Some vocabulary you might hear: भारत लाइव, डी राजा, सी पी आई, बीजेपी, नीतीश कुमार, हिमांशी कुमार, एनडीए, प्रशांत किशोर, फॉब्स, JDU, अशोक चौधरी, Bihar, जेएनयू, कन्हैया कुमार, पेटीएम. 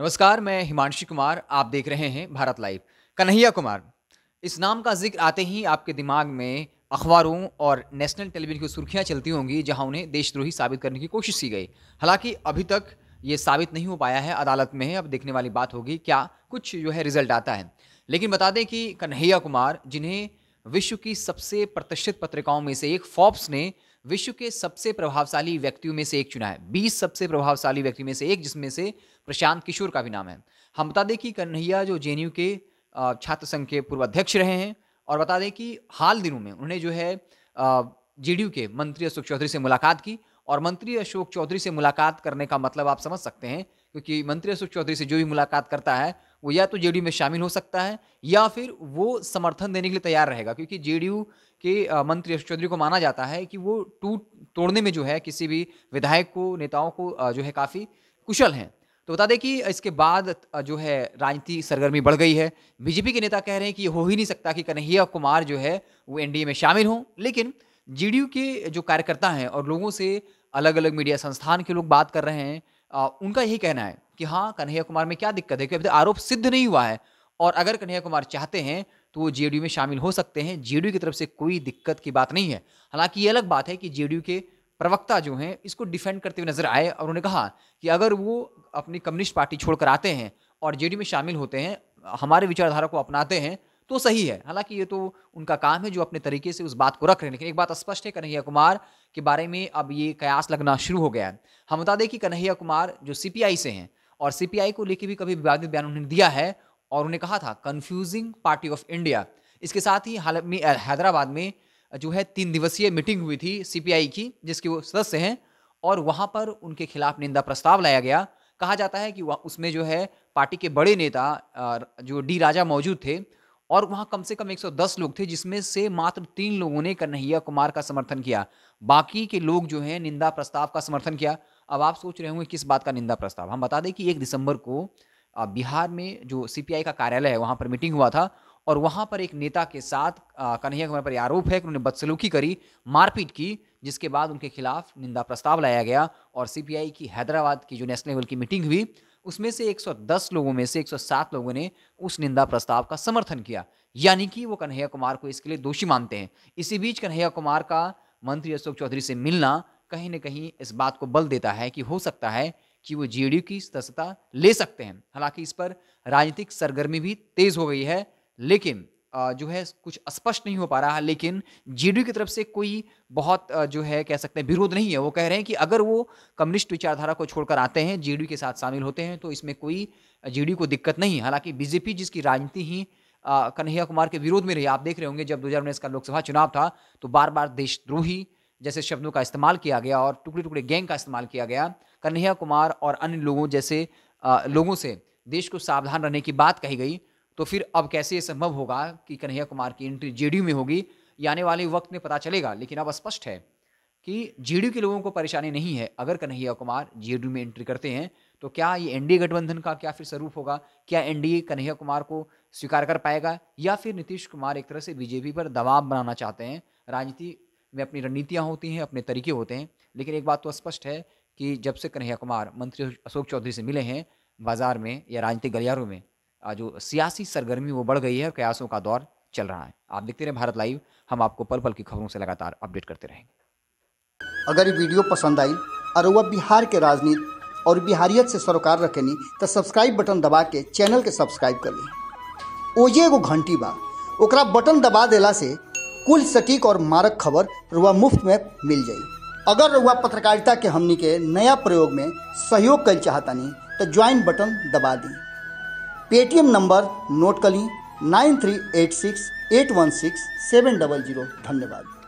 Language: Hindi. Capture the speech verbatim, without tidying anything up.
नमस्कार, मैं हिमांशी कुमार, आप देख रहे हैं भारत लाइव। कन्हैया कुमार इस नाम का जिक्र आते ही आपके दिमाग में अखबारों और नेशनल टेलीविजन की सुर्खियां चलती होंगी, जहां उन्हें देशद्रोही साबित करने की कोशिश की गई। हालांकि अभी तक ये साबित नहीं हो पाया है, अदालत में है। अब देखने वाली बात होगी क्या कुछ जो है रिजल्ट आता है। लेकिन बता दें कि कन्हैया कुमार, जिन्हें विश्व की सबसे प्रतिष्ठित पत्रिकाओं में से एक फॉब्स ने विश्व के सबसे प्रभावशाली व्यक्तियों में से एक चुना है, बीस सबसे प्रभावशाली व्यक्तियों में से एक, जिसमें से प्रशांत किशोर का भी नाम है। हम बता दें कि कन्हैया जो जेएनयू के छात्र संघ के पूर्व अध्यक्ष रहे हैं, और बता दें कि हाल दिनों में उन्हें जो है जेडीयू के मंत्री अशोक चौधरी से मुलाकात की, और मंत्री अशोक चौधरी से मुलाकात करने का मतलब आप समझ सकते हैं, क्योंकि मंत्री अशोक चौधरी से जो भी मुलाकात करता है वो या तो जेडीयू में शामिल हो सकता है या फिर वो समर्थन देने के लिए तैयार रहेगा, क्योंकि जेडीयू के मंत्री अशोक चौधरी को माना जाता है कि वो टूट तोड़ने में जो है किसी भी विधायक को, नेताओं को जो है काफ़ी कुशल हैं। तो बता दें कि इसके बाद जो है राजनीति सरगर्मी बढ़ गई है। बीजेपी के नेता कह रहे हैं कि ये हो ही नहीं सकता कि कन्हैया कुमार जो है वो एनडीए में शामिल हों, लेकिन जेडीयू के जो कार्यकर्ता हैं और लोगों से अलग अलग मीडिया संस्थान के लोग बात कर रहे हैं, आ, उनका यही कहना है कि हाँ, कन्हैया कुमार में क्या दिक्कत है, क्योंकि अभी तक आरोप सिद्ध नहीं हुआ है, और अगर कन्हैया कुमार चाहते हैं तो वो जेडीयू में शामिल हो सकते हैं। जेडीयू की तरफ से कोई दिक्कत की बात नहीं है। हालांकि ये अलग बात है कि जेडीयू के प्रवक्ता जो हैं इसको डिफेंड करते हुए नजर आए, और उन्होंने कहा कि अगर वो अपनी कम्युनिस्ट पार्टी छोड़कर आते हैं और जेडीयू में शामिल होते हैं, हमारे विचारधारा को अपनाते हैं तो सही है। हालांकि ये तो उनका काम है जो अपने तरीके से उस बात को रख रहे हैं, लेकिन एक बात स्पष्ट है, कन्हैया कुमार के बारे में अब ये कयास लगना शुरू हो गया है। हम बता दें कि कन्हैया कुमार जो सी पी आई से हैं, और सी पी आई को लेकर भी कभी विवादित बयान उन्होंने दिया है, और उन्हें कहा था कन्फ्यूजिंग पार्टी ऑफ इंडिया। इसके साथ ही हाल में हैदराबाद में जो है तीन दिवसीय मीटिंग हुई थी सी पी आई की, जिसके वो सदस्य हैं, और वहाँ पर उनके खिलाफ निंदा प्रस्ताव लाया गया। कहा जाता है कि उसमें जो है पार्टी के बड़े नेता जो डी राजा मौजूद थे, और वहाँ कम से कम एक सौ दस लोग थे, जिसमें से मात्र तीन लोगों ने कन्हैया कुमार का समर्थन किया। बाकी के लोग जो हैं निंदा प्रस्ताव का समर्थन किया। अब आप सोच रहे होंगे किस बात का निंदा प्रस्ताव। हम बता दें कि एक दिसंबर को बिहार में जो सीपीआई का कार्यालय है वहाँ पर मीटिंग हुआ था, और वहाँ पर एक नेता के साथ कन्हैया कुमार पर आरोप है कि उन्होंने बदसलूकी करी, मारपीट की, जिसके बाद उनके खिलाफ निंदा प्रस्ताव लाया गया। और सीपीआई की हैदराबाद की जो नेशनल लेवल की मीटिंग हुई, उसमें से एक सौ दस लोगों में से एक सौ सात लोगों ने उस निंदा प्रस्ताव का समर्थन किया, यानी कि वो कन्हैया कुमार को इसके लिए दोषी मानते हैं। इसी बीच कन्हैया कुमार का मंत्री अशोक चौधरी से मिलना कहीं ना कहीं इस बात को बल देता है कि हो सकता है कि वो जेडीयू की सदस्यता ले सकते हैं। हालांकि इस पर राजनीतिक सरगर्मी भी तेज हो गई है, लेकिन जो है कुछ स्पष्ट नहीं हो पा रहा है। लेकिन जेडीयू की तरफ से कोई बहुत जो है कह सकते हैं विरोध नहीं है। वो कह रहे हैं कि अगर वो कम्युनिस्ट विचारधारा को छोड़कर आते हैं, जेडीयू के साथ शामिल होते हैं, तो इसमें कोई जेडीयू को दिक्कत नहीं है। हालांकि बीजेपी, जिसकी राजनीति ही कन्हैया कुमार के विरोध में रही, आप देख रहे होंगे जब दो हजार उन्नीस का लोकसभा चुनाव था तो बार बार देशद्रोही जैसे शब्दों का इस्तेमाल किया गया और टुकड़े टुकड़े गैंग का इस्तेमाल किया गया। कन्हैया कुमार और अन्य लोगों जैसे लोगों से देश को सावधान रहने की बात कही गई। तो फिर अब कैसे ये संभव होगा कि कन्हैया कुमार की एंट्री जेडीयू में होगी, ये आने वाले वक्त में पता चलेगा। लेकिन अब स्पष्ट है कि जेडीयू के लोगों को परेशानी नहीं है। अगर कन्हैया कुमार जेडीयू में एंट्री करते हैं तो क्या ये एनडीए गठबंधन का क्या फिर स्वरूप होगा? क्या एनडीए कन्हैया कुमार को स्वीकार कर पाएगा, या फिर नीतीश कुमार एक तरह से बीजेपी पर दबाव बनाना चाहते हैं? राजनीति में अपनी रणनीतियाँ होती हैं, अपने तरीके होते हैं, लेकिन एक बात तो स्पष्ट है कि जब से कन्हैया कुमार मंत्री अशोक चौधरी से मिले हैं, बाजार में या राजनीतिक गलियारों में जो सियासी सरगर्मी वो बढ़ गई है, कयासों का दौर चल रहा है। आप देखते रहे भारत लाइव, हम आपको पल पल की खबरों से लगातार अपडेट करते रहेंगे। अगर ये वीडियो पसंद आई और वह बिहार के राजनीति और बिहारियत से सरोकार रखेनी तो सब्सक्राइब बटन दबा के चैनल के सब्सक्राइब कर ली। ओजे एगो घंटी बा, ओकरा बटन दबा देला से कुल सटीक और मारक खबर रुआ मुफ्त में मिल जाई। अगर रुआ पत्रकारिता के हमनी के नया प्रयोग में सहयोग कर चाहतानी तो ज्वाइन बटन दबा दी। पेटीएम नंबर नोट कर ली nine three eight six eight one six seven double zero. धन्यवाद।